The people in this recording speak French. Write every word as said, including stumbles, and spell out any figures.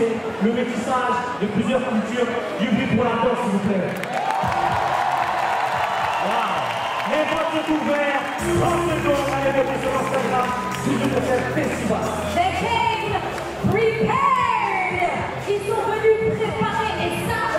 diversité, le métissage de plusieurs cultures. Yubi pour la danse, s'il vous plaît. Wow. Les votes sont ouverts. trente secondes à les voter sur Instagram. Tout le prochain festival. Les Kings, prepared. Ils sont venus préparer et ça.